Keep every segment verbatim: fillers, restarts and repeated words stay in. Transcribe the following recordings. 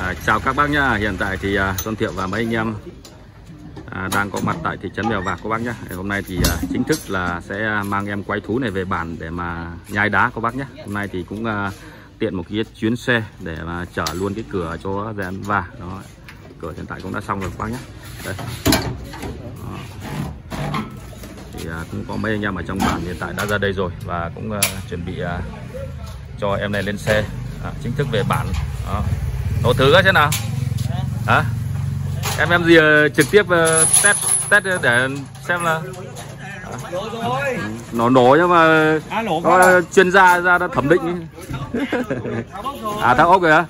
À, chào các bác nhá. Hiện tại thì uh, Xuân Thiệu và mấy anh em uh, đang có mặt tại thị trấn Mèo Vạc các bác nhá. Hôm nay thì uh, chính thức là sẽ mang em quay thú này về bản để mà nhai đá các bác nhá. Hôm nay thì cũng uh, tiện một cái chuyến xe để mà chở luôn cái cửa cho dàn và đó. Cửa hiện tại cũng đã xong rồi các bác nhá. Đây. Đó. Thì uh, cũng có mấy anh em ở trong bản hiện tại đã ra đây rồi và cũng uh, chuẩn bị uh, cho em này lên xe à, chính thức về bản. Đó. Nổ thử các thế nào hả à? em em gì trực tiếp uh, test test để xem là à. Nó nổ nhưng mà à, nổ có à? Chuyên gia ra đã thẩm định à tháo ốc rồi hả?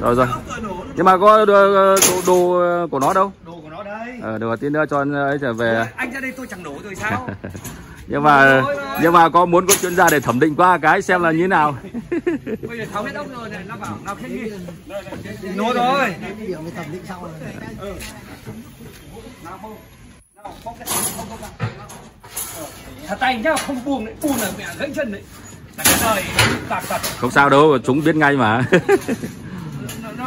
Rồi rồi nhưng mà có đồ, đồ của nó đâu? Đồ của nó đây. Ờ, được tí nữa cho anh ấy trở về. Anh ra đây tôi chẳng nổ rồi sao? Nhưng mà nhưng mà có muốn có chuyên gia để thẩm định qua cái xem là như thế nào. Bây giờ tháo hết ốc rồi này, nó bảo nào hết đi. Nổ rồi. Thẩm định sau rồi. Nào không. Nào không cái không không nào. Thật tay nhá, không buông đấy, buông là mẹ gãy chân đấy. Cái đời tạc tạc. Không sao đâu, chúng biết ngay mà.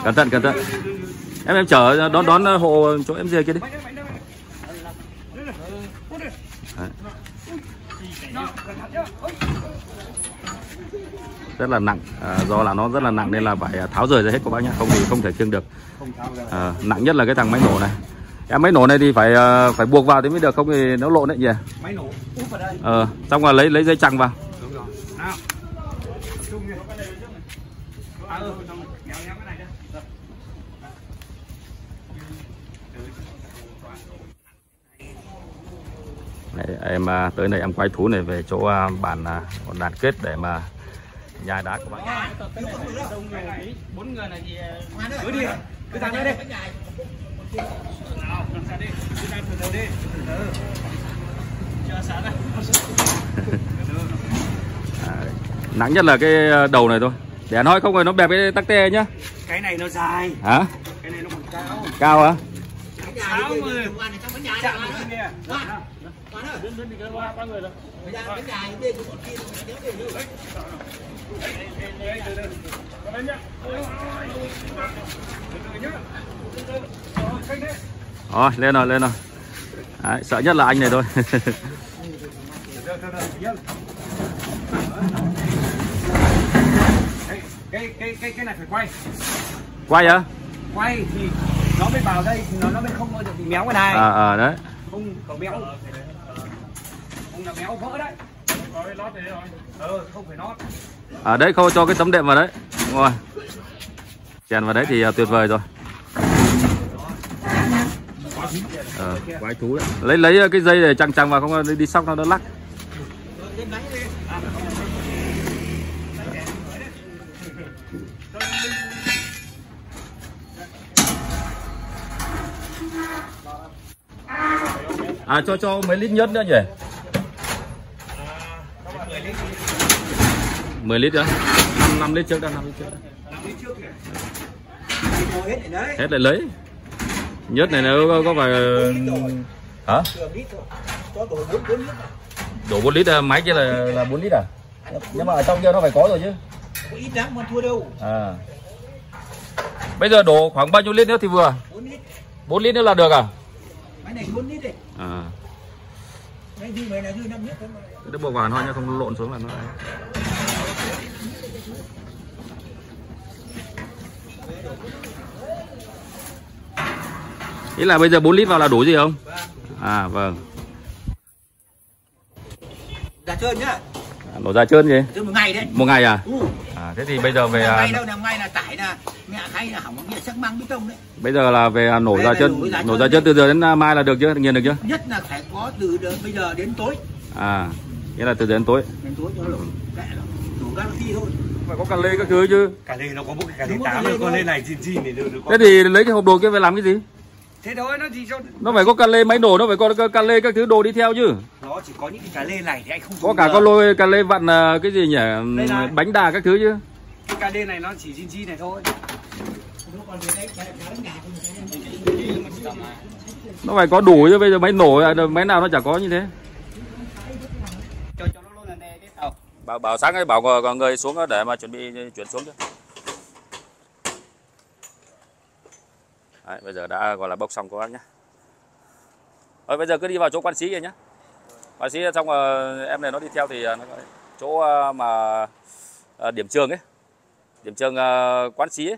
Cẩn thận, cẩn thận. Em em chở đón đón hộ chỗ em dê kia đi. Đấy. Rất là nặng, à, do là nó rất là nặng nên là phải tháo rời ra hết các bác nhé, không thì không thể khiêng được. À, nặng nhất là cái thằng máy nổ này. Em máy nổ này thì phải phải buộc vào thì mới được, không thì nó lộn đấy nhỉ. Máy nổ úp vào đây. Ờ, xong rồi lấy lấy dây chằng vào. Đúng rồi. Nào. Đấy, em tới đây em quay thú này về chỗ bản Bản Đoàn Kết để mà nhai đá các bạn nhá. Bốn người này thì cứ đi, cứ ra đây đi. Nào, ra đi, cứ ra từ đầu đi. Chờ sáng à, nặng nhất là cái đầu này thôi. Để nói không rồi nó bẹp cái tắc tê nhá. Cái này nó dài. Hả? Cái này nó còn cao. Cao hả? sáu mươi. Rồi, lên rồi, lên rồi. Đấy, sợ nhất là anh này thôi. Cái, cái, cái, cái này phải quay. Quay hả? Quay thì nó mới vào đây, nó nó mới không bao giờ bị méo cái này. Ờ, à, à, đấy. Không, cậu méo. Không là méo vỡ đấy. Rồi, lót thế rồi. Ừ, không phải lót. À, đấy, khâu cho cái tấm đệm vào đấy. Đúng rồi. Chèn vào đấy thì tuyệt vời rồi. Ờ, quái thú đấy. Lấy, lấy cái dây để chằng chằng vào, không đi, đi sóc nó, nó lắc. À, cho cho mấy lít nhất nữa nhỉ? mười lít nữa. năm lít trước đã, năm lít trước đã. năm lít trước kìa. Hết lại lấy. Nhất này nó có, có phải hả? Đổ bốn lít à, máy kia là là bốn lít à? Nhưng mà ở trong kia nó phải có rồi chứ. Có ít lắm mà thua đâu. À. Bây giờ đổ khoảng bao nhiêu lít nữa thì vừa? bốn lít. bốn lít nữa là được à? Máy này bốn lít đi. À. Máy dư này là dư năm lít thôi mà. Đỡ buộc vào thôi nha, không lộn xuống là nó. Ý là bây giờ bốn lít vào là đủ gì không? À vâng. Ra trơn nhá. À, đổ ra trơn gì? Trơn một ngày đấy. Một ngày à? Ừ. À thế thì bây giờ về ngày đâu làm ngay là tải là mẹ hay là hỏng nghĩa sắc mang bê tông đấy. Bây giờ là về nổ ra trơn, nổ ra trơn từ giờ đến mai là được chưa? Nghiền được chưa? Nhất là phải có từ bây giờ đến tối. À, nghĩa là từ giờ đến tối. Đến tối cho nó lộn. Thôi. Phải có cà lê các thứ chứ. Cà lê nó có một cái cà lê tám, con lê này gì gì để được. Thế thì lấy cái hộp đồ kia về làm cái gì? Thế thôi nó gì cho nó phải có cà lê máy nổ, nó phải có cà lê các thứ đồ đi theo chứ. Nó chỉ có những cái cà lê này thì anh không có cả con lôi cà lê vặn cái gì nhỉ, bánh đà các thứ chứ. Cái cà lê này nó chỉ zin zin này thôi. Nó phải có đủ chứ, bây giờ máy nổ máy nào nó chả có như thế. Bảo, bảo sáng ấy bảo còn người xuống để mà chuẩn bị chuyển xuống chứ. Đấy, bây giờ đã gọi là bốc xong các bác nhé. Rồi bây giờ cứ đi vào chỗ quan sĩ kia nhé. Quan sĩ xong rồi, em này nó đi theo thì nó chỗ mà điểm trường ấy, điểm trường quán sĩ ấy.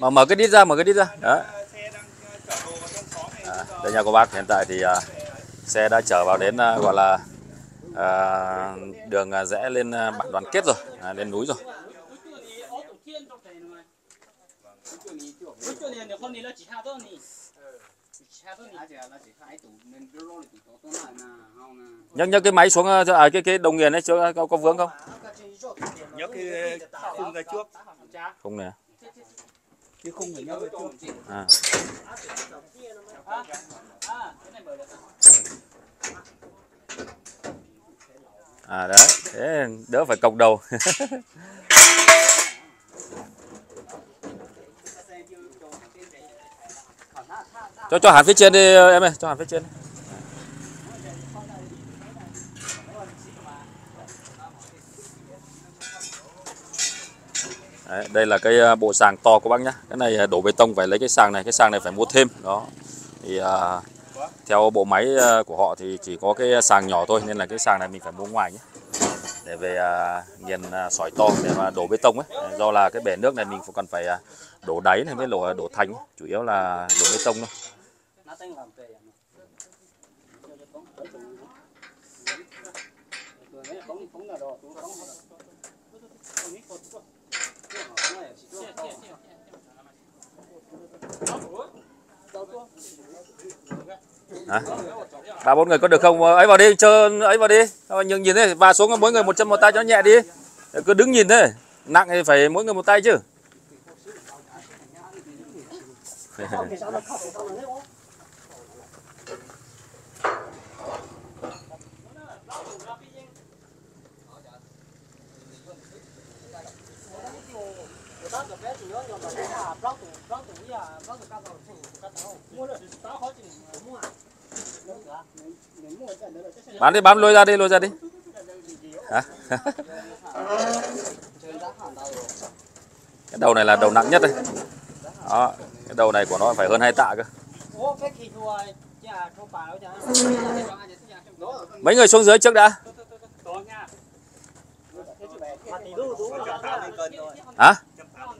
Mà mở cái đít ra, mở cái đít ra. Đó. À, đây nhà của bác hiện tại thì uh, xe đã chở vào đến uh, gọi là uh, đường uh, rẽ lên uh, Bản Đoàn Kết rồi, à, lên núi rồi. Nhấc nhấc cái máy xuống ở uh, cái cái đồng nghiền ấy chứ có, có vướng không? Nhấc cái khung ra trước. Khung này. Chứ không phải nhau với tôi. À. À đấy, thế đỡ phải cọc đầu. Cho cho hẳn phía trên đi em ơi, cho hẳn phía trên. Đấy, đây là cái bộ sàng to của bác nhá. Cái này đổ bê tông phải lấy cái sàng này, cái sàng này phải mua thêm đó. Thì à, theo bộ máy của họ thì chỉ có cái sàng nhỏ thôi, nên là cái sàng này mình phải mua ngoài nhé. Để về à, nghiền sỏi to để mà đổ bê tông ấy. Do là cái bể nước này mình còn phải đổ đáy này mới đổ đổ thành, chủ yếu là đổ bê tông thôi. À, ba bốn người có được không? Ấy vào đi, chơi ấy vào đi. Nhưng nhìn thế, bà xuống mỗi người một chân một tay cho nó nhẹ đi. Cứ đứng nhìn thế, nặng thì phải mỗi người một tay chứ. Bán đi, bán lôi ra đi, lôi ra đi. Hả? Cái đầu này là đầu nặng nhất đây. Đó, cái đầu này của nó phải hơn hai tạ cơ. Mấy người xuống dưới trước đã. Hả?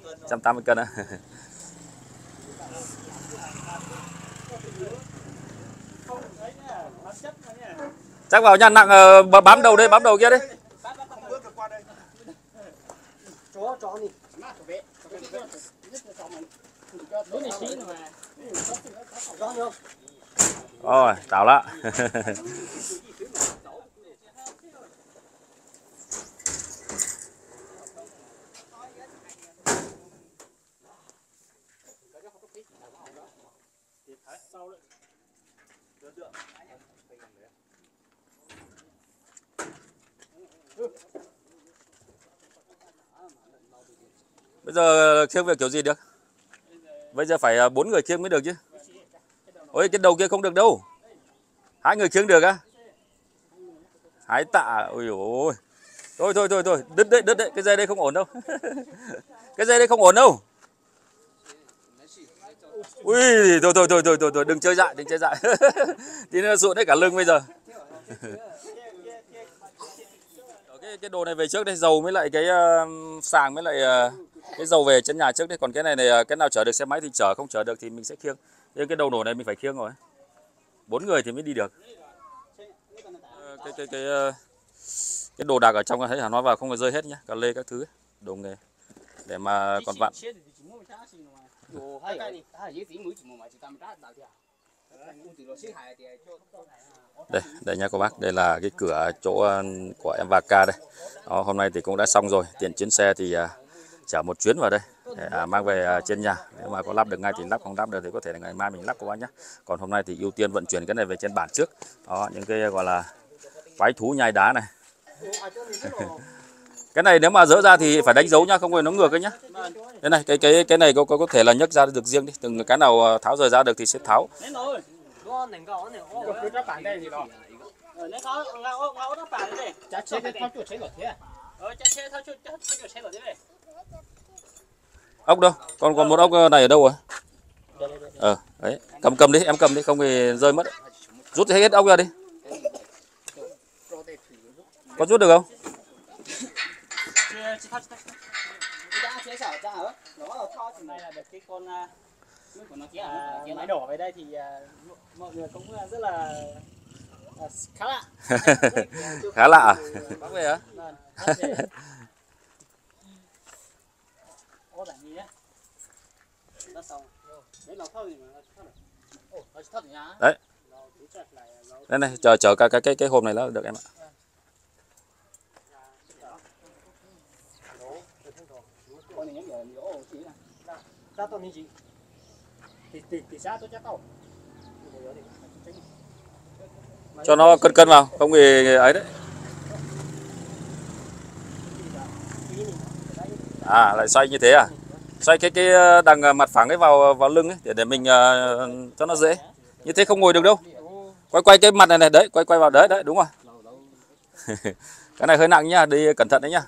một trăm tám mươi cân á. Chắc vào nhà nặng, bám đầu đây, bám đầu kia đi. Rồi, tào lạ. Bây giờ khiêng việc kiểu gì được? Bây giờ phải bốn người khiêng mới được chứ. Ôi cái đầu kia không được đâu. Hai người khiêng được á? Hái tạ. Ôi ôi. Thôi thôi thôi thôi, đứt đấy, đứt đấy, cái dây đây không ổn đâu. Cái dây đây không ổn đâu. Ui, thôi thôi thôi thôi thôi thôi, đừng chơi dại, đừng chơi dại. Thì nó sụn hết cả lưng bây giờ. Cái, cái đồ này về trước đây, dầu mới lại cái uh, sàng mới lại uh, cái dầu về chân nhà trước đấy. Còn cái này này, cái nào chở được xe máy thì chở, không chở được thì mình sẽ khiêng. Nhưng cái đầu nổ này mình phải khiêng rồi. Bốn người thì mới đi được. Cái cái cái cái đồ đạc ở trong thấy hẳn nó vào không có rơi hết nhá, cà lê các thứ, đồ nghề để mà còn vặn. Đây, đây nha các bác, đây là cái cửa chỗ của em Vạc Ca đây. Đó, hôm nay thì cũng đã xong rồi, tiền chuyến xe thì uh, chở một chuyến vào đây để uh, mang về uh, trên nhà. Nếu mà có lắp được ngay thì lắp, không lắp được thì có thể là ngày mai mình lắp các bác nhé. Còn hôm nay thì ưu tiên vận chuyển cái này về trên bản trước. Đó, những cái gọi là quái thú nhai đá này. Cái này nếu mà dỡ ra thì phải đánh dấu nhá, không rồi nó ngược đấy nhá. Cái này cái cái cái này có có có thể là nhấc ra được riêng đi, từng cái nào tháo rời ra được thì sẽ tháo. Ốc đâu? Còn còn một ốc này ở đâu rồi? Ờ, đấy, cầm cầm đi, em cầm đi, không thì rơi mất. Rút hết ốc ra đi. Có rút được không? Máy đổ về đây thì mọi người cũng rất là khá lạ. Khá lạ à? Bác về hả? Đấy. Đây này, chờ chờ cái cái cái hộp này là được em ạ. Cho nó cân cân vào, không thì ấy đấy. À, lại xoay như thế à? Xoay cái cái đằng mặt phẳng ấy vào vào lưng ấy để để mình uh, cho nó dễ. Như thế không ngồi được đâu. Quay quay cái mặt này này đấy, quay quay vào đấy đấy, đúng rồi. Cái này hơi nặng nhá, đi cẩn thận đấy nhá.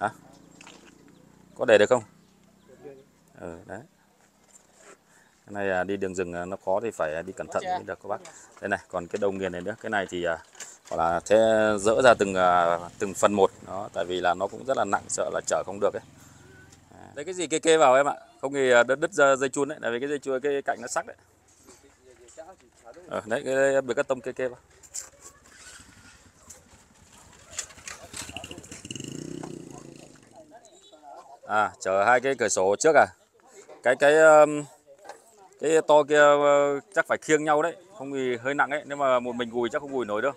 Hả? Có để được không? Ừ, đấy. Cái này đi đường rừng nó khó thì phải đi cẩn thận mới được các bác. Đây này, còn cái đầu nghiền này nữa, cái này thì hoặc là sẽ dỡ ra từng từng phần một đó, tại vì là nó cũng rất là nặng, sợ là chở không được ấy. Đấy, cái gì kê kê vào em ạ, không thì đứt đứt dây chun đấy, tại vì cái dây chun cái cạnh nó sắc đấy. Ờ, đấy, cái bìa cắt tông kê kê vào. À, chở hai cái cửa sổ trước à? Cái cái cái to kia chắc phải khiêng nhau đấy, không thì hơi nặng ấy, nếu mà một mình gùi chắc không gùi nổi đâu.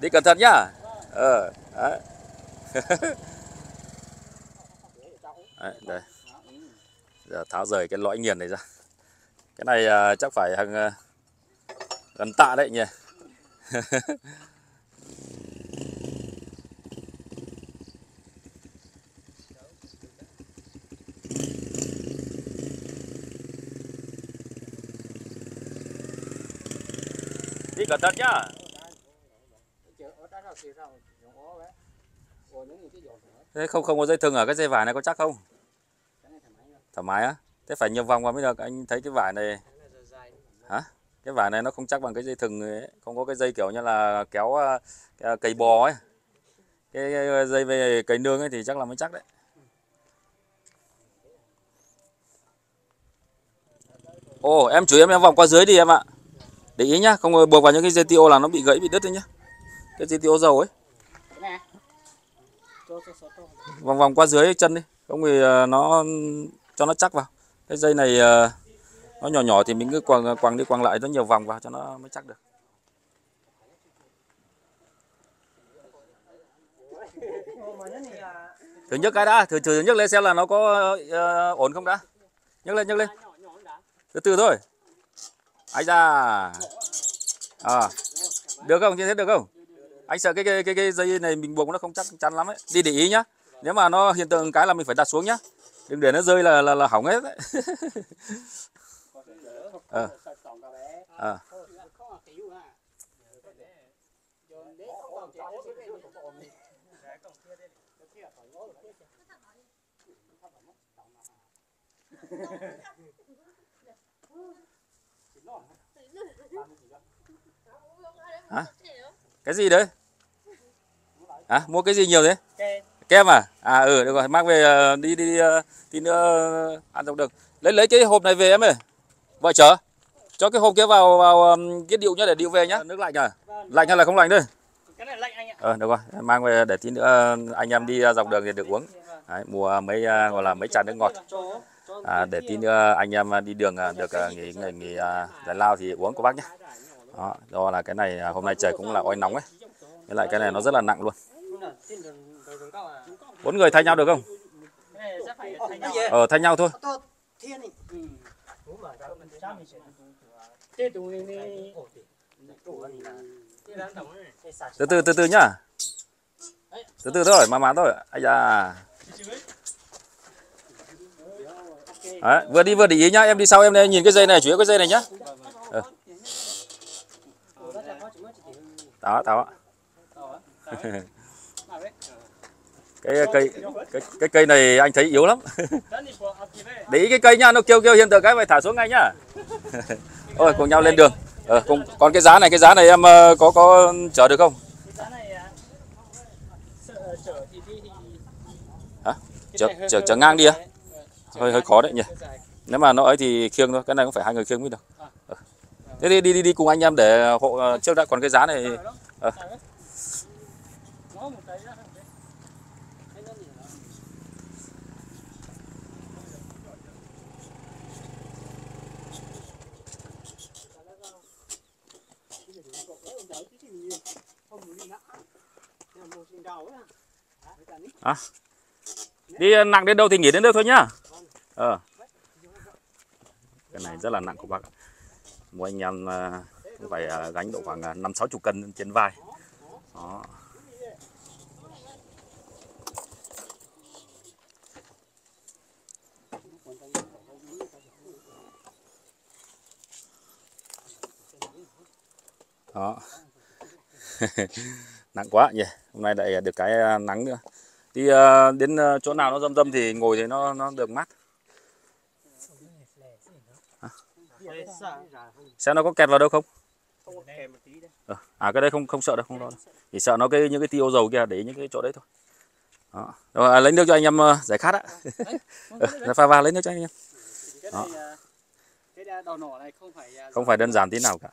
Đi cẩn thận nhá. Ờ, đấy. Đấy, đây. Giờ tháo rời cái lõi nghiền này ra. Cái này chắc phải hàng gần tạ đấy nhỉ. Đi cẩn thận nhá. Thế không không có dây thừng ở cái dây vải này có chắc không? Thoải mái á? Thế phải nhiều vòng vào mới được. Anh thấy cái vải này. Hả? Cái vải này nó không chắc bằng cái dây thừng ấy. Không có cái dây kiểu như là kéo cầy bò ấy, cái dây về cầy nương ấy thì chắc là mới chắc đấy. Ồ, em chủ yếu em, em vòng qua dưới đi em ạ. Để ý nhá, không buộc vào những cái dây ti ô là nó bị gãy bị đứt đấy nhá. Cái dây ti ô dầu ấy. Vòng vòng qua dưới chân đi, không thì nó cho nó chắc vào. Cái dây này nó nhỏ nhỏ thì mình cứ quàng quàng đi quàng lại nó nhiều vòng vào cho nó mới chắc được. Thử nhấc cái đã, thử thử nhấc lên xem là nó có uh, ổn không đã. Nhấc lên nhấc lên. Từ từ thôi. Ấy da. À. Được không? Như thế được không? Anh sợ cái cái cái, cái dây này mình buộc nó không chắc chắn lắm ấy. Đi để ý nhá. Nếu mà nó hiện tượng cái là mình phải đặt xuống nhá. Đừng để nó rơi là là, là hỏng hết đấy. À. À. Hả? Cái gì đấy? Hả? À, mua cái gì nhiều thế? Kem à? À ừ được rồi, mang về đi đi, đi tí nữa ăn xong được. Lấy lấy cái hộp này về em ơi. Vợ chở. Cho cái hộp kia vào vào cái điệu nhá, để điệu về nhá. Nước lạnh à? Lạnh hay là không lạnh đây? Cái này lạnh anh ạ. Ờ được rồi, mang về để tí nữa anh em đi dọc đường thì được uống. Đấy, mua mấy gọi là mấy chai nước ngọt. À, để tí nữa anh em đi đường được nghỉ nghỉ giải lao thì uống của bác nhá. Đó, do là cái này hôm nay trời cũng là oi nóng ấy, với lại cái này nó rất là nặng luôn. Bốn người thay nhau được không? Ờ, thay nhau thôi. Từ từ, từ từ nhá. Từ từ thôi, mà má thôi. Ây da. Đấy, vừa đi vừa để ý nhá, em đi sau em nhìn cái dây này, chủ yếu cái dây này nhá. Ừ. Đó, tao ạ. Cái cây cái, cái cây này anh thấy yếu lắm. Để ý cái cây nha, nó kêu kêu hiện tượng cái phải thả xuống ngay nhá. Ôi, cùng nhau lên đường. Ờ, cùng, còn cái giá này, cái giá này em có có chở được không? Hả? Chở, chở, chở ngang đi á. Hơi hơi khó đấy nhỉ. Nếu mà nó ấy thì khiêng thôi, cái này cũng phải hai người khiêng mới được. Ừ. Thế đi, đi đi đi cùng anh em để hộ trước đã, còn cái giá này. Ừ. À. Đi nặng đến đâu thì nghỉ đến đâu thôi nhá. Ờ. Cái này rất là nặng của bác. Mỗi anh em cũng phải gánh độ khoảng năm sáu chục cân trên vai. Đó. Đó. Nặng quá nhỉ. Hôm nay lại được cái nắng nữa. Thì uh, đến uh, chỗ nào nó râm râm thì ngồi thì nó nó được mát. À. Xem nó có kẹt vào đâu không? À, à cái đây không không sợ đâu, không lo đâu. Chỉ sợ nó cái những cái tiêu dầu kia, để những cái chỗ đấy thôi. Đó. Rồi, à, lấy nước cho anh em uh, giải khát á. À, pha vào lấy nước cho anh em. Đó. Không phải đơn giản tí nào cả.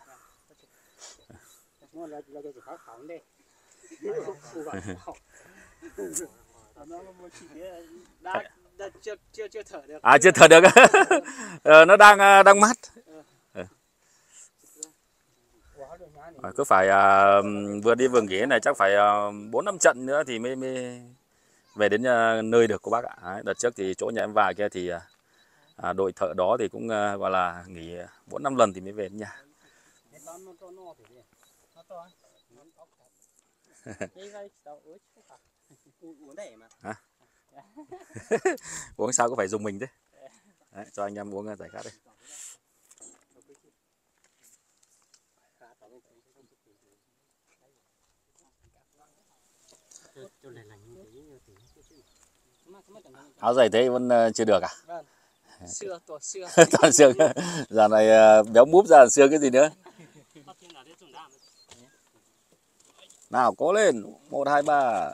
À, chưa thở được. Ờ, nó đang đang mát. À, cứ phải à, vừa đi vừa nghỉ này chắc phải bốn à, năm trận nữa thì mới, mới về đến à, nơi được cô bác ạ. À, đợt trước thì chỗ nhà em vào kia thì à, đội thợ đó thì cũng à, gọi là nghỉ bốn năm lần thì mới về đến nhà. À. Uống sao cũng phải dùng mình chứ. Đấy, cho anh em uống giải khát đi. Áo giày thế vẫn chưa được à? Vâng. Xưa, toàn xưa. Toàn xưa. Giờ này béo múp ra xưa cái gì nữa. Nào, cố lên. một, hai, ba.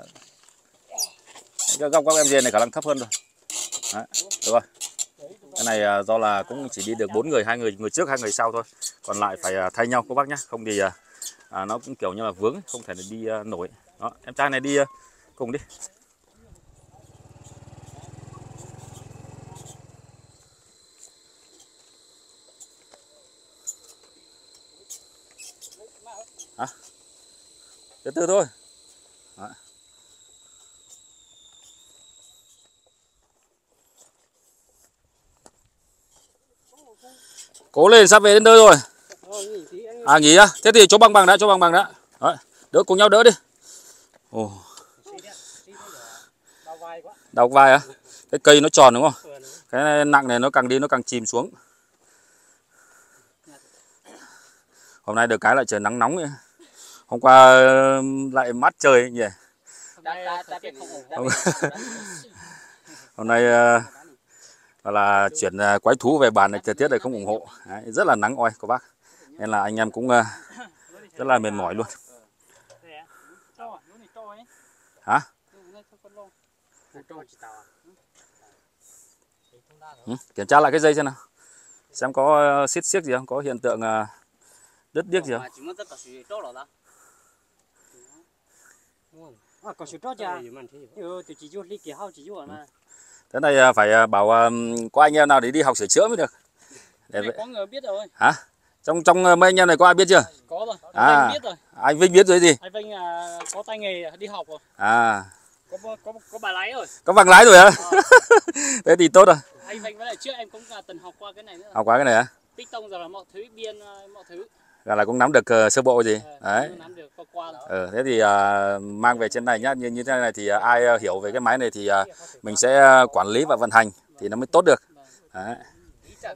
Góc góc em dê này khả năng thấp hơn rồi. Đấy, được rồi. Cái này do là cũng chỉ đi được bốn người, hai người người trước, hai người sau thôi. Còn lại phải thay nhau cô bác nhé. Không thì à, nó cũng kiểu như là vướng, không thể đi uh, nổi. Đó, em trai này đi uh, cùng đi. Hả? Từ từ thôi. Đó. Cố lên, sắp về đến nơi rồi. À, nghỉ á. Thế thì chỗ bằng bằng đã, chỗ bằng bằng đã. Đấy, đỡ cùng nhau đỡ đi. Ồ. Đau vai á. Cái cây nó tròn đúng không? Cái này, nặng này nó càng đi nó càng chìm xuống. Hôm nay được cái lại trời nắng nóng ấy. Hôm qua lại mát trời ấy nhỉ. Hôm, Hôm nay là chuyển quái thú về bản này thời tiết này không ủng hộ. Đấy, rất là nắng oi các bác. Nên là anh em cũng rất là mệt mỏi luôn. Hả? Ừ, kiểm tra lại cái dây xem nào. Xem có xiết xiếc gì không, có hiện tượng đứt điếc gì không? Ừ. Thế này phải bảo có anh em nào để đi học sửa chữa mới được. Để... Có người biết rồi. Hả? Trong trong mấy anh em này có ai biết chưa? Có Có rồi. À, anh biết rồi. Anh Vinh biết rồi gì? Anh Vinh à, có tay nghề đi học rồi. À. Có có có bằng lái rồi. Có bằng lái rồi hả? À. Thế thì tốt rồi. Anh Vinh với lại trước em cũng là từng học qua cái này nữa. Học qua cái này hả? Tích tông rồi là mọi thứ biên mọi thứ. Rồi là cũng nắm được uh, sơ bộ gì. À, đấy. Nắm được qua qua ừ, thế thì uh, mang về trên này nhá, như như thế này thì uh, ai uh, hiểu về cái máy này thì uh, mình sẽ uh, quản lý và vận hành thì nó mới tốt được. Đấy.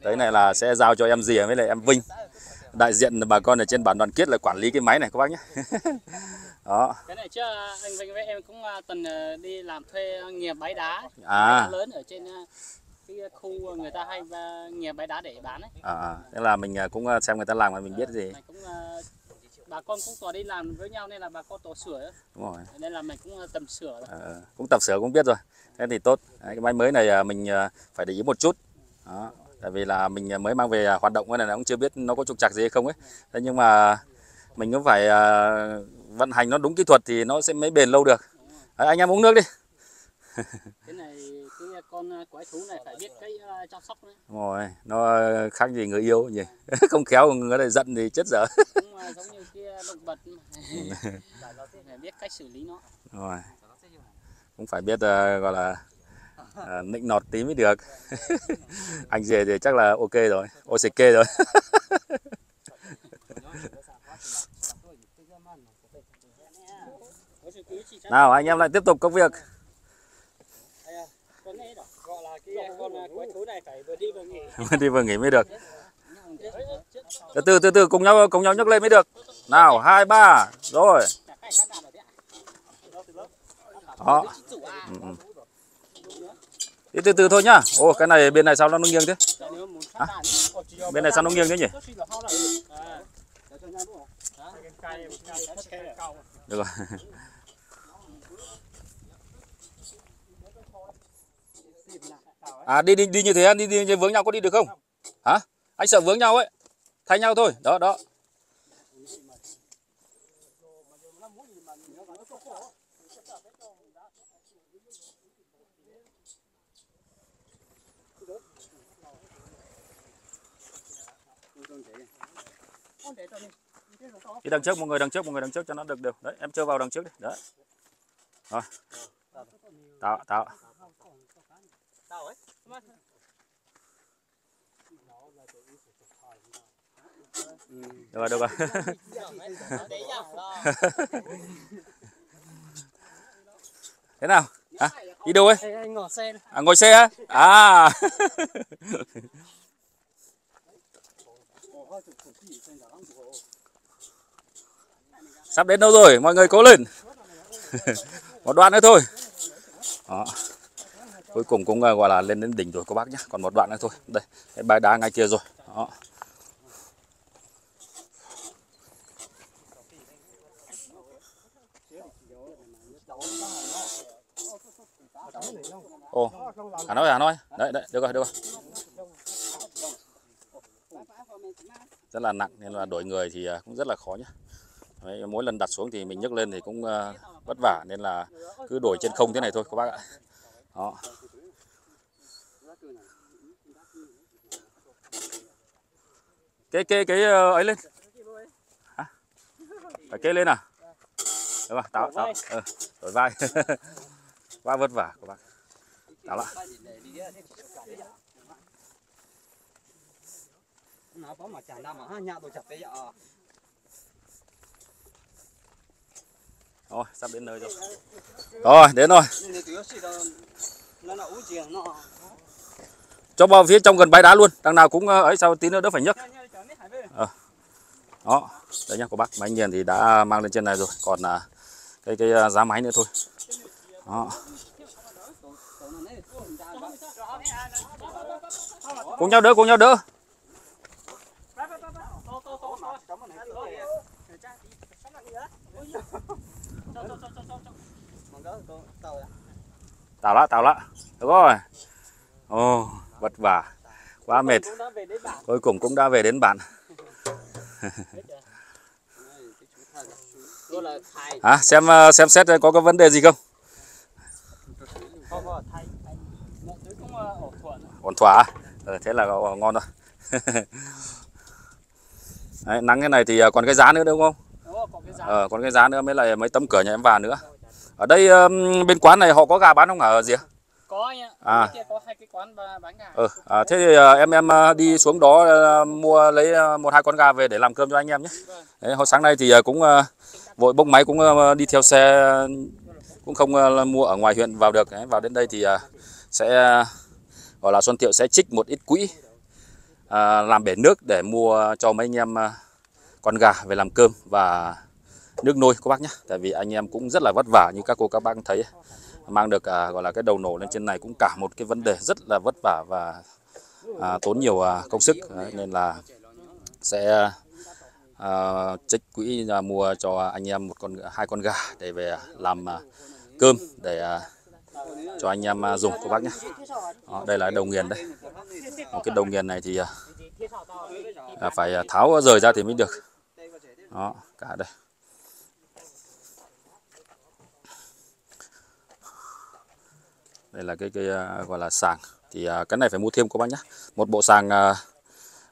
Đấy này là sẽ giao cho em Dĩa với lại em Vinh, đại diện bà con ở trên bản Đoàn Kết là quản lý cái máy này các bác nhé. Đó. Cái này chứ anh Vinh với em cũng từng đi làm thuê nghiệp máy đá, à. Đá lớn ở trên cái khu người ta hay nghiệp máy đá để bán ấy. À, thế là mình cũng xem người ta làm mà mình biết gì. Cũng, bà con cũng có đi làm với nhau nên là bà con tổ sửa. Đúng rồi. Nên là mình cũng tầm sửa. À, cũng tập sửa cũng biết rồi. Thế thì tốt. Đấy, cái máy mới này mình phải để ý một chút. Đó. Tại vì là mình mới mang về hoạt động cái này, nó cũng chưa biết nó có trục trặc gì hay không ấy. Thế nhưng mà mình cũng phải vận hành nó đúng kỹ thuật thì nó sẽ mới bền lâu được. Đấy, anh em uống nước đi. Cái này cái con quái thú này phải biết cái chăm sóc đấy. Đúng rồi, nó khác gì người yêu nhỉ? Không khéo người này giận thì chết dở. Đúng rồi, giống như kia động vật mà. Phải biết cách xử lý nó. Đúng rồi. Cũng phải biết gọi là à, nịnh nọt tí mới được. Anh Dĩa thì chắc là ok rồi, ok rồi. Nào anh em lại tiếp tục công việc. Vừa đi vừa nghỉ mới được. Từ từ từ từ cùng nhau cùng nhau nhấc lên mới được. Nào hai ba rồi. Đó. Ừ. Đi từ từ thôi nhá. Ô cái này bên này sao nó nghiêng thế? À? Bên này sao nó nghiêng thế nhỉ? Được rồi. À đi đi đi như thế đi đi vướng nhau có đi được không? Hả? Anh sợ vướng nhau ấy. Thay nhau thôi. Đó đó. Đi đằng trước, một người đằng trước, một người đằng trước cho nó được đều. Đấy, em chơi vào đằng trước đi. Đấy. Rồi. Tạo, tạo. Được rồi, được rồi. Thế nào? À, đi đâu ấy? Anh ngồi xe. À, ngồi xe á? À. Sắp đến đâu rồi, mọi người cố lên. Một đoạn nữa thôi. Đó. Cuối cùng cũng gọi là lên đến đỉnh rồi các bác nhé. Còn một đoạn nữa thôi. Đây, cái bãi đá ngay kia rồi. Đó. Ồ, Hà Nội, Hà Nội. Đấy, đấy, được rồi, được rồi. Rất là nặng nên là đổi người thì cũng rất là khó nhé. Đấy, mỗi lần đặt xuống thì mình nhấc lên thì cũng uh, vất vả nên là cứ đổi trên không thế này thôi các bác ạ. Đó. Cái cái cái ấy lên. Hả? Phải kê lên à? Được rồi, tạo tạo ừ, đổi vai. Quá vất vả các bác. Tạo lại. Nó có mà chản đam mà ha, nhà tôi chặt cái ạ. Rồi, sắp đến nơi rồi. Rồi, đến rồi. Cho vào phía trong gần bãi đá luôn. Đằng nào cũng ấy sao tí nữa đỡ phải nhấc. À. Đó, đấy nhá các bác. Máy nghiền thì đã mang lên trên này rồi. Còn à, cái cái giá máy nữa thôi. Đó. Cùng nhau đỡ, cùng nhau đỡ. Tào lạ, tào lạ. Được rồi. Ồ, oh, vất vả. Quá mệt. Cuối cùng cũng đã về đến bản. À, xem xem xét có cái vấn đề gì không? Ổn thỏa. Ừ, thế là ngon rồi. Đấy, nắng cái này thì còn cái giá nữa đúng không? Đúng, còn cái giá. Ờ, còn cái giá nữa mới lại mấy tấm cửa nhà em vào nữa. Ở đây um, bên quán này họ có gà bán không hả gì? Có anh ạ. À. Bên kia có hai cái quán bán gà. Ừ. À, thế thì uh, em em uh, đi xuống đó uh, mua lấy một hai con gà về để làm cơm cho anh em nhé. Đấy, hồi sáng nay thì uh, cũng uh, vội bốc máy, cũng uh, đi theo xe, uh, cũng không uh, mua ở ngoài huyện vào được. Đấy, vào đến đây thì uh, sẽ uh, gọi là Xuân Thiệu sẽ trích một ít quỹ uh, làm bể nước để mua cho mấy anh em uh, con gà về làm cơm và nước nôi các bác nhé. Tại vì anh em cũng rất là vất vả, như các cô các bác thấy mang được à, gọi là cái đầu nổ lên trên này cũng cả một cái vấn đề rất là vất vả và à, tốn nhiều à, công sức. Đấy, nên là sẽ à, trích quỹ à, mua cho anh em một con hai con gà để về làm à, cơm để à, cho anh em à, dùng các bác nhé. Đó, đây là đầu nghiền đây. Đó, cái đầu nghiền này thì à, phải tháo rời ra thì mới được. Đó, cả đây. Đây là cái, cái gọi là sàng, thì cái này phải mua thêm các bác nhé. Một bộ sàng à,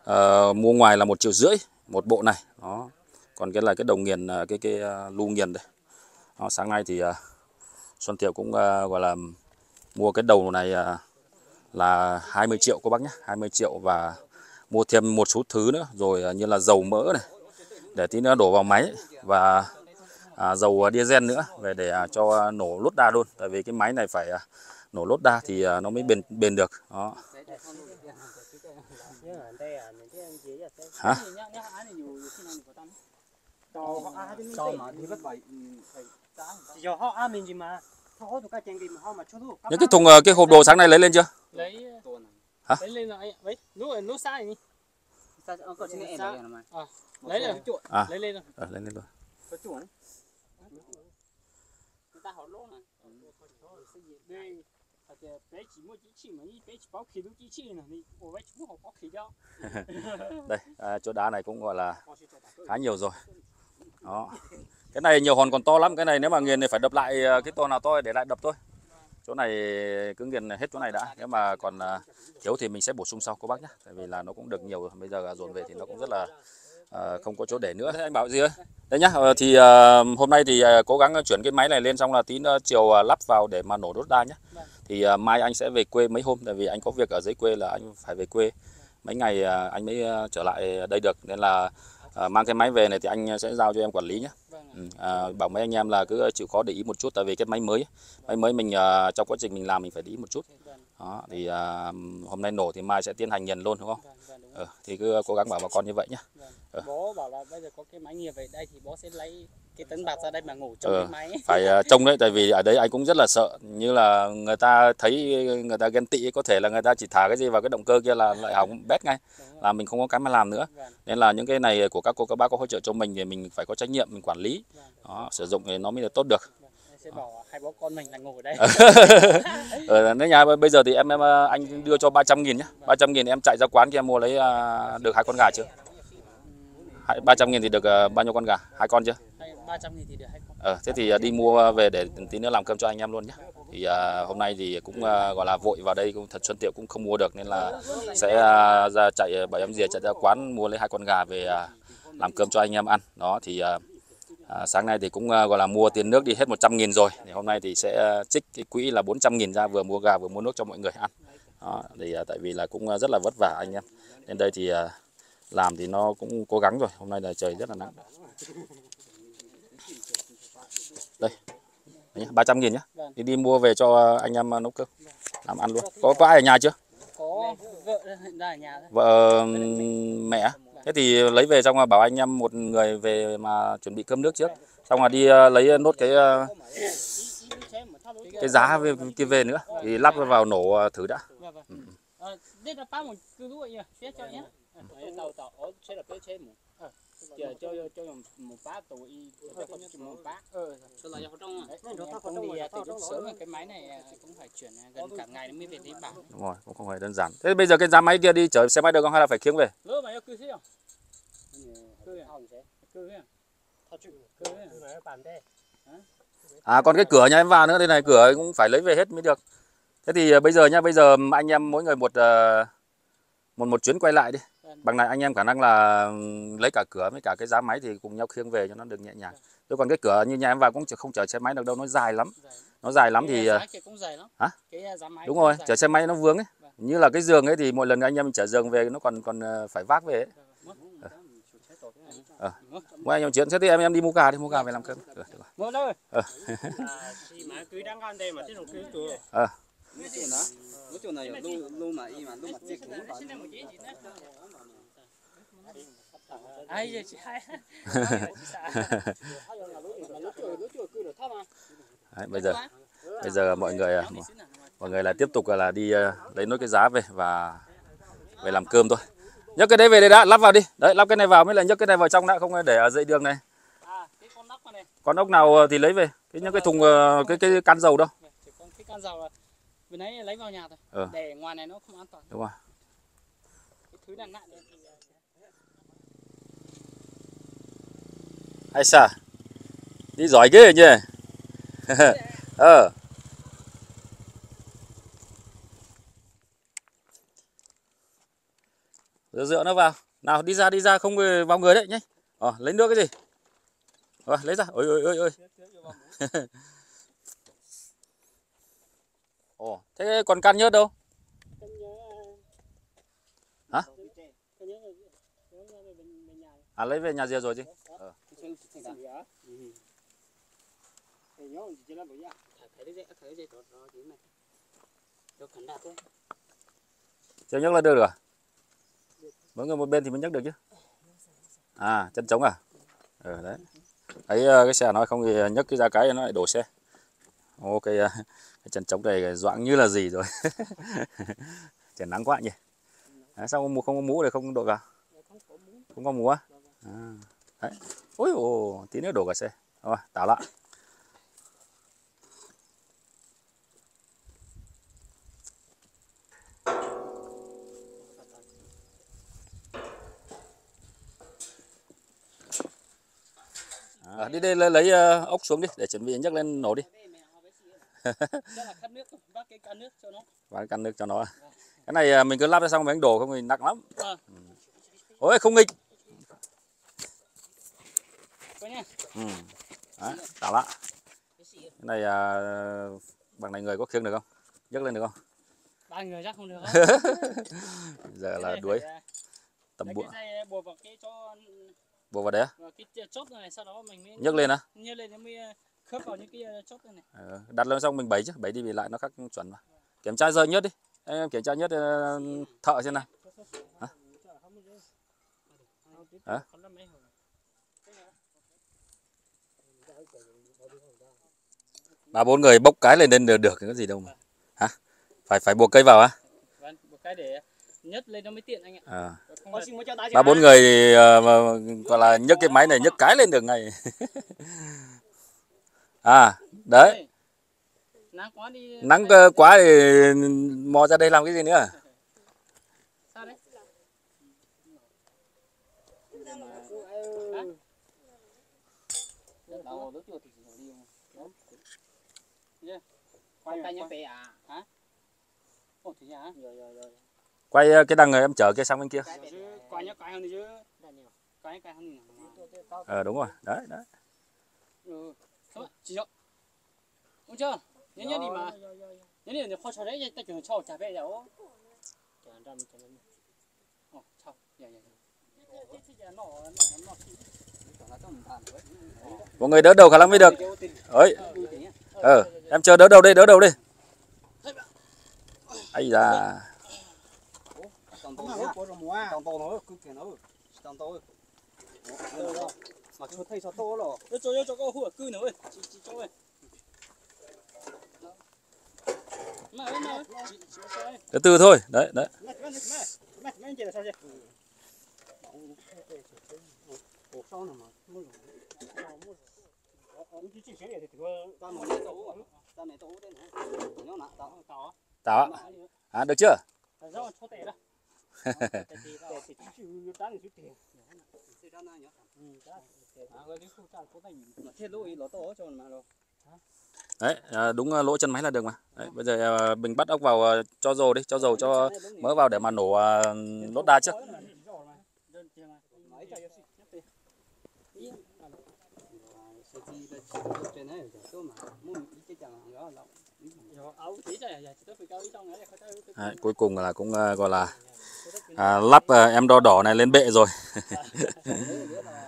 à, mua ngoài là một triệu rưỡi một bộ này. Đó, còn cái là cái đầu nghiền, cái cái lu nghiền đây. Đó, sáng nay thì à, Xuân Thiệu cũng à, gọi là mua cái đầu này à, là hai mươi triệu các bác nhé, hai mươi triệu, và mua thêm một số thứ nữa rồi như là dầu mỡ này để tí nữa đổ vào máy, và à, dầu diesel nữa về để à, cho nổ lốt đa luôn. Tại vì cái máy này phải à, nổ lốt đa thì nó mới bền bền được. Đó. Hả? Những cái thùng, cái hộp đồ sáng nay lấy lên chưa? Lấy. Hả? Lấy lên rồi. Đấy, lúc này lúc sai nhỉ. Sai ở cái này em này. À, lấy lên chuột. Lấy lên rồi. Ờ, lấy lên rồi. Có chuột. Người ta hỏi lỗ này. Đây à, chỗ đá này cũng gọi là khá nhiều rồi. Đó, cái này nhiều hòn còn to lắm. Cái này nếu mà nghiền thì phải đập lại, cái to nào to để lại đập thôi. Chỗ này cứ nghiền hết chỗ này đã, nếu mà còn thiếu thì mình sẽ bổ sung sau các bác nhé. Tại vì là nó cũng được nhiều rồi, bây giờ dồn về thì nó cũng rất là à, không có chỗ để nữa. Thế anh bảo gì ơi? Đấy nhá, thì à, hôm nay thì à, cố gắng chuyển cái máy này lên, xong là tí nữa chiều à, lắp vào để mà nổ đốt đa nhá. Thì à, mai anh sẽ về quê mấy hôm, tại vì anh có việc ở dưới quê là anh phải về quê mấy ngày à, anh mới à, trở lại đây được. Nên là à, mang cái máy về này thì anh sẽ giao cho em quản lý nhé. Ừ, à, bảo mấy anh em là cứ chịu khó để ý một chút, tại vì cái máy mới máy mới mình à, trong quá trình mình làm mình phải để ý một chút. Đó, thì à, hôm nay nổ thì mai sẽ tiến hành nghiền luôn đúng không? Ừ, thì cứ cố gắng bảo bà con như vậy nhé. Ừ. Bố bảo là bây giờ có cái máy nghiền về đây thì bố sẽ lấy cái tấn bạc ra đây mà ngủ trong ừ, cái máy. Phải trông đấy, tại vì ở đấy anh cũng rất là sợ, như là người ta thấy người ta ghen tị, có thể là người ta chỉ thả cái gì vào cái động cơ kia là lại hỏng bét ngay, là mình không có cái mà làm nữa. Nên là những cái này của các cô các bác có hỗ trợ cho mình thì mình phải có trách nhiệm, mình quản lý. Đó, sử dụng thì nó mới được tốt được. Sẽ bảo hai bố con mình là ngồi ở đây. Ở nhà bây giờ thì em em anh đưa cho ba trăm nghìn nhé. ba trăm nghìn em chạy ra quán kia mua lấy được hai con gà chưa? ba trăm nghìn thì được bao nhiêu con gà? Hai con chưa? ba trăm nghìn thì được hai con. Ờ, thế thì đi mua về để tí nữa làm cơm cho anh em luôn nhé. Thì à, hôm nay thì cũng à, gọi là vội vào đây, cũng thật Xuân Thiệu cũng không mua được, nên là sẽ à, ra chạy bảo em Dĩa chạy ra quán mua lấy hai con gà về à, làm cơm cho anh em ăn. Đó thì à, À, sáng nay thì cũng à, gọi là mua tiền nước đi hết một trăm nghìn rồi, thì hôm nay thì sẽ à, trích cái quỹ là bốn trăm nghìn ra, vừa mua gà vừa mua nước cho mọi người ăn. Đó, thì à, tại vì là cũng à, rất là vất vả anh em. Nên đây thì à, làm thì nó cũng cố gắng rồi. Hôm nay là trời rất là nắng. Đây, ba trăm nghìn nhá. Thì đi mua về cho anh em nấu cơm làm ăn luôn. Có, có ai ở nhà chưa? Có vợ ở nhà. Vợ mẹ. Thế thì lấy về xong là bảo anh em một người về mà chuẩn bị cơm nước trước, xong là đi lấy nốt cái cái giá kia về nữa, thì lắp vào nổ thử đã. Ừ. Đúng rồi, cũng không phải đơn giản. Thế bây giờ cái giá máy kia đi chở xe máy được không, hay là phải khiêng về? À, còn cái cửa nhà em vào nữa đây này, cửa cũng phải lấy về hết mới được. Thế thì bây giờ nhá, bây giờ anh em mỗi người một một một chuyến quay lại đi. Bằng này anh em khả năng là lấy cả cửa với cả cái giá máy thì cùng nhau khiêng về cho nó được nhẹ nhàng. Chứ còn cái cửa như nhà em vào cũng không chở xe máy được đâu, nó dài lắm. Nó dài lắm thì cũng dài lắm. Hả? Cái giá máy đúng rồi, chở xe máy nó vướng ấy. Như là cái giường ấy thì mỗi lần anh em chở giường về nó còn còn phải vác về ấy. Ờ. Mấy anh em chuyện thế thì em em đi mua gà đi, mua gà về làm cơm. Mua đâu? Ờ. Ờ. Đấy, bây giờ bây giờ mọi người mọi người là tiếp tục là đi lấy nốt cái giá về và về làm cơm thôi. Nhấc cái đấy về đây đã, lắp vào đi. Đấy, lắp cái này vào mới là nhấc cái này vào trong đã, không để ở dãy đường này. À, cái con nóc này. Con ốc nào thì lấy về. Cái những cái thùng cái cái can dầu đâu. Chỉ con cái can dầu là vừa nãy lấy vào nhà thôi. Ừ. Để ngoài này nó không an toàn. Đúng rồi. Cái thứ này nặng đấy. Hay sao? Đi giỏi ghê nhỉ. Ờ. Dựa, dựa nó vào. Nào đi ra, đi ra không vào người đấy nhé. Ờ, lấy nước cái gì? Ờ, lấy ra. Ôi ôi ôi ôi. Ồ, thế còn can nhớt đâu? Hả? À, lấy về nhà rìa rồi chứ. Ờ. Chưa nhấc là được rồi. Mỗi người một bên thì mới nhấc được chứ. À, chân trống à? Ừ, đấy. Thấy cái xe nói không thì nhấc cái ra cái nó lại đổ xe. Ô, cái, cái chân trống này doãng như là gì rồi. Trời nắng quá nhỉ. À, sao không, không có mũ để không đội vào? Không có mũ á? À, đấy. Ôi, ồ, tí nữa đổ cả xe. Rồi, tảo lại. À, đi đây lấy, lấy uh, ốc xuống đi để chuẩn bị nhấc lên nổ đi. Vác can nước cho nó. Cái này mình cứ lắp ra xong mình đổ không thì nặng lắm. À. Ôi không nghịch. Ừ. Đấy, tạo lạ. Cái này uh, bằng này người có khiêng được không? Nhấc lên được không? Ba người chắc không được. Giờ là đuối. Tầm bụa. Bộ vào đấy á? Nhấc lên á? Nhấc lên mới khớp vào những cái chốt này. Ừ, đặt lên xong mình bẩy chứ, bẩy đi vì lại nó khắc chuẩn mà. Kiểm tra rơi nhất đi. Em kiểm tra nhất thợ xem nào. Hả? Hả? Ba bốn người bốc cái lên lên được, được cái gì đâu mà. Hả? Phải phải buộc cây vào á? Vâng, buộc cái để nhấc lên nó mới tiện anh ạ. À. Ba bốn người thì uh, gọi là nhấc cái máy này nhấc cái lên được ngay. À đấy, nắng quá, đi... nắng quá thì mò ra đây làm cái gì nữa. Quay cái đằng này em chở kia sang bên kia. Ờ đúng rồi, đấy đấy. Mọi người đỡ đầu khả năng mới được. Ấy. Ờ, em chờ đỡ đầu đây, đỡ đầu đi. Ấy da. Từ từ thôi, đấy đấy. Táo ạ. À, được chưa? Đấy, đúng lỗ chân máy là được mà. Đấy, bây giờ mình bắt ốc vào cho dầu đi, cho dầu cho mỡ vào để mà nổ lốt đa trước. Đấy, cuối cùng là cũng gọi là à, lắp em đo đỏ này lên bệ rồi.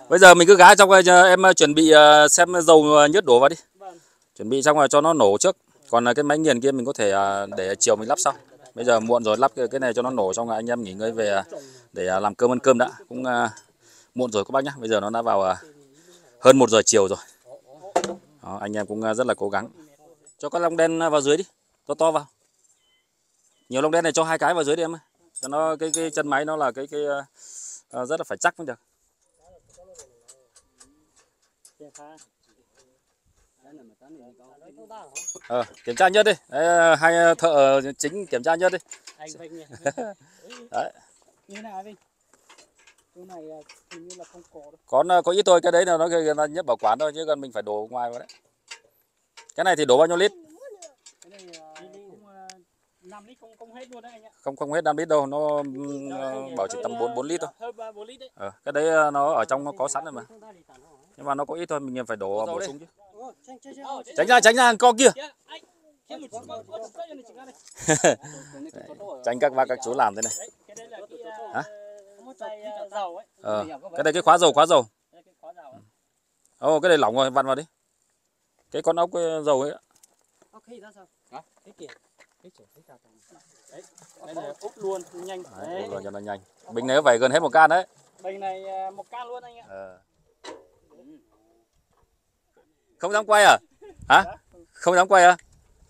Bây giờ mình cứ gá trong, em chuẩn bị xem dầu nhớt đổ vào đi. Chuẩn bị xong rồi cho nó nổ trước. Còn cái máy nghiền kia mình có thể để chiều mình lắp sau. Bây giờ muộn rồi, lắp cái này cho nó nổ xong rồi anh em nghỉ ngơi về để làm cơm ăn cơm đã. Cũng muộn rồi các bác nhá. Bây giờ nó đã vào hơn một giờ chiều rồi. Đó, anh em cũng rất là cố gắng. Cho con lông đen vào dưới đi, to to vào. Nhiều lông đen này cho hai cái vào dưới đi em ơi. Cho nó cái cái chân máy nó là cái cái uh, rất là phải chắc mới được. Ờ, kiểm tra nhất đi. Đấy, hai thợ chính kiểm tra nhất đi. Anh Vinh. Đấy. Như nào Vinh? Cái này hình như là không có đâu. Còn có ít thôi, cái đấy là nó người ta nhất bảo quản thôi chứ còn mình phải đổ ngoài vào đấy. Cái này thì đổ bao nhiêu lít? Cái này năm lít không, không hết luôn đấy anh ạ. Không không hết năm lít đâu, nó đó, bảo chỉ tầm bốn lít thôi. Hơn bốn lít đấy. Ờ, cái đấy nó ở trong nó có sẵn rồi mà. Nhưng mà nó có ít thôi, mình phải đổ bổ sung chứ. Tránh ra, tránh ra hàng co kia. Tránh các bác các chú làm thế này. Hả? Ờ, cái này cái khóa dầu, khóa dầu. Ồ, oh, cái này lỏng rồi, vặn vào đi. Cái con ốc dầu ấy. Ốc khí ra sao? Hả? Cái kìa. Đấy, cái này úp luôn nhanh. Đấy, úp luôn cho nó nhanh. Bình này phải gần hết một can đấy. Bình này một can luôn anh ạ. À. Không dám quay à? Hả? Không dám quay à?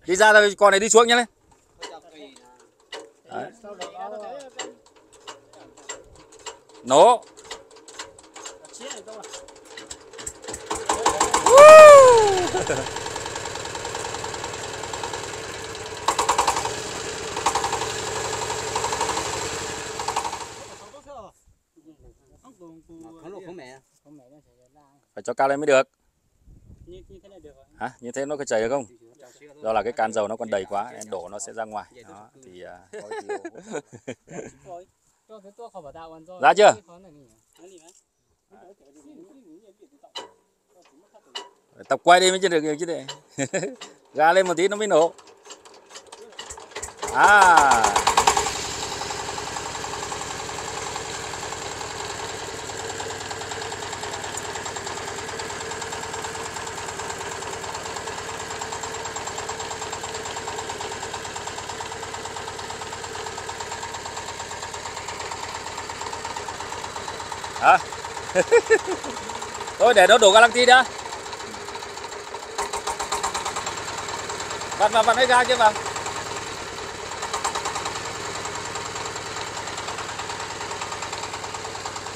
Đi ra thôi, con này đi xuống nhá lên. Nổ. Phải cho cao lên mới được. Như, như thế này được rồi. Hả? Như thế nó có chảy được không? Do là cái can dầu nó còn đầy quá nên đổ nó sẽ ra ngoài. Đó, thì ra chưa? Tập quay đi mới chưa được chứ để ra lên một tí nó mới nổ. À. À. Thôi để nó đổ ga lăng ti đã. Vặn vào vặn hết ga chứ vào.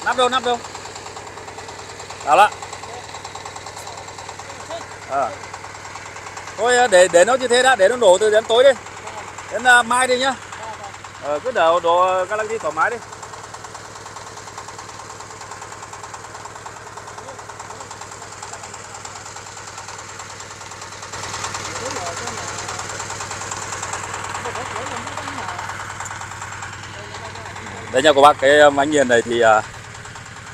Nắp đâu, nắp đâu. Đó là. À. Thôi để để nó như thế đã, để nó nổ từ đến tối đi. Đến uh, mai đi nhá. Ờ, cứ đổ đổ ga lăng ti thoải mái đi. Đấy nha các bác, cái máy nghiền này thì uh,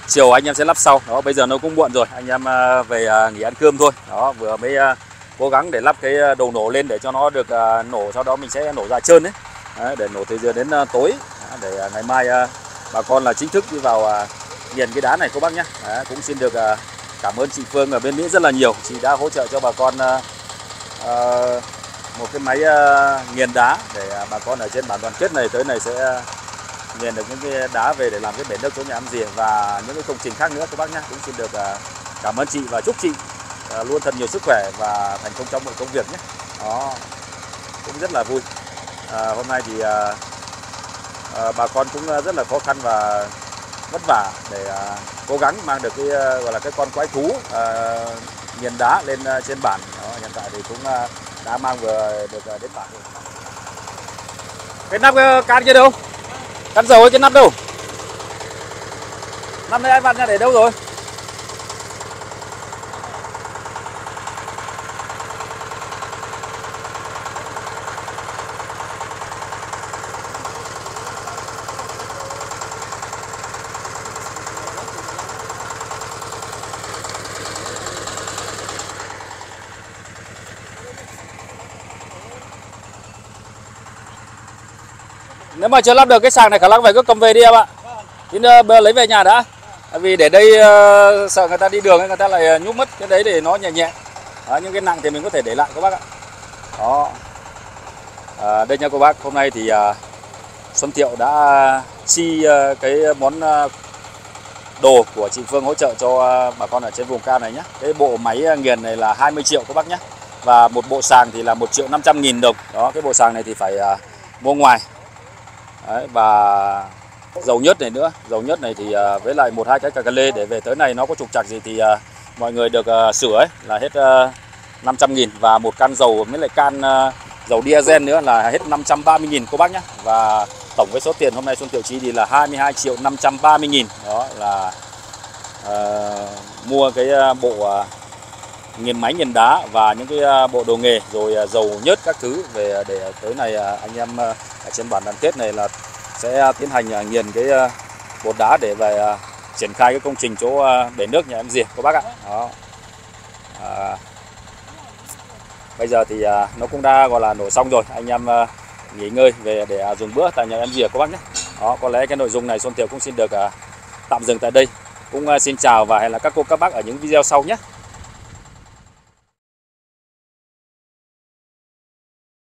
chiều anh em sẽ lắp sau. Đó, bây giờ nó cũng muộn rồi, anh em uh, về uh, nghỉ ăn cơm thôi. Đó, vừa mới uh, cố gắng để lắp cái đầu nổ lên để cho nó được uh, nổ, sau đó mình sẽ nổ ra trơn đấy. Đấy, để nổ từ giờ đến uh, tối. Đó, để uh, ngày mai uh, bà con là chính thức đi vào uh, nghiền cái đá này các bác nhé. Cũng xin được uh, cảm ơn chị Phương ở bên Mỹ rất là nhiều. Chị đã hỗ trợ cho bà con uh, uh, một cái máy uh, nghiền đá để uh, bà con ở trên bản Đoàn Kết này tới này sẽ uh, nghiền được những cái đá về để làm cái bể nước chỗ nhà anh Dĩa và những cái công trình khác nữa các bác nhé. Cũng xin được cảm ơn chị và chúc chị luôn thật nhiều sức khỏe và thành công trong mọi công việc nhé. Đó, cũng rất là vui. À, hôm nay thì à, à, bà con cũng rất là khó khăn và vất vả để à, cố gắng mang được cái gọi là cái con quái thú à, nghiền đá lên trên bản. Đó, hiện tại thì cũng à, đã mang vừa được à, đến bản. Cái nắp can kia đâu? Cắn dầu ấy, cái nắp đâu? Nắp này ai vặn ra để đâu rồi? Nếu mà chưa lắp được cái sàng này khả năng phải cứ cầm về đi em ạ. Thì lấy về nhà đã. Vì để đây uh, sợ người ta đi đường người ta lại nhúc mất cái đấy để nó nhẹ nhẹ. Đó, những cái nặng thì mình có thể để lại các bác ạ. Đó. À, đây nha cô bác, hôm nay thì uh, Xuân Thiệu đã chi uh, cái món uh, đồ của chị Phương hỗ trợ cho uh, bà con ở trên vùng cao này nhé. Cái bộ máy nghiền này là hai mươi triệu các bác nhé. Và một bộ sàng thì là một triệu năm trăm nghìn đồng. Đó, cái bộ sàng này thì phải uh, mua ngoài. Đấy, và dầu nhớt này nữa, dầu nhớt này thì uh, với lại một hai cái cà cà lê để về tới này nó có trục trặc gì thì uh, mọi người được uh, sửa ấy, là hết uh, năm trăm nghìn. Và một can dầu với lại can uh, dầu diesel nữa là hết năm trăm ba mươi nghìn cô bác nhé. Và tổng cái số tiền hôm nay Xuân Thiệu chi thì là hai mươi hai triệu năm trăm ba mươi nghìn. Đó là uh, mua cái uh, bộ uh, nghiền máy nghiền đá và những cái bộ đồ nghề rồi dầu nhớt các thứ về để tới này anh em ở trên bản đoàn kết này là sẽ tiến hành nghiền cái bột đá để về triển khai cái công trình chỗ bể nước nhà em Dĩa các bác ạ. Đó. À, bây giờ thì nó cũng đã gọi là nổ xong rồi, anh em nghỉ ngơi về để dùng bữa tại nhà em Dĩa các bác nhé. Đó, có lẽ cái nội dung này Xuân Thiệu cũng xin được tạm dừng tại đây. Cũng xin chào và hẹn là các cô các bác ở những video sau nhé.